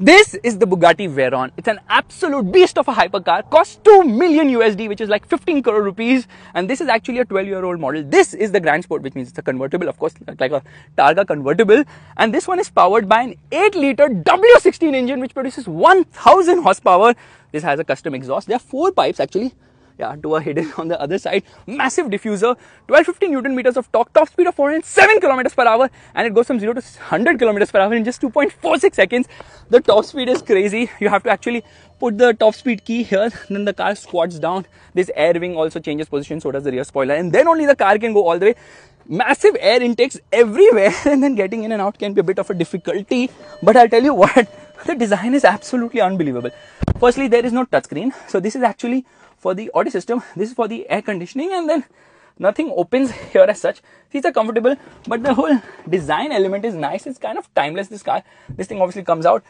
This is the Bugatti Veyron. It's an absolute beast of a hypercar. Costs 2 million USD, which is like 15 crore rupees. And this is actually a 12-year-old model. This is the Grand Sport, which means it's a convertible, of course, like a Targa convertible. And this one is powered by an 8-liter W16 engine, which produces 1000 horsepower. This has a custom exhaust. There are 4 pipes, actually. Yeah, 2 are hidden on the other side. Massive diffuser, 1250 Newton meters of torque, top speed of 407 kilometers per hour, and it goes from 0 to 100 kilometers per hour in just 2.46 seconds. The top speed is crazy. You have to actually put the top speed key here, then the car squats down. This air wing also changes position, so does the rear spoiler, and then only the car can go all the way. Massive air intakes everywhere, and then getting in and out can be a bit of a difficulty. But I'll tell you what, the design is absolutely unbelievable. Firstly, there is no touchscreen, so this is actually for the audio system. This is for the air conditioning, and then nothing opens here as such. Seats are comfortable, but the whole design element is nice. It's kind of timeless, this car. This thing obviously comes out.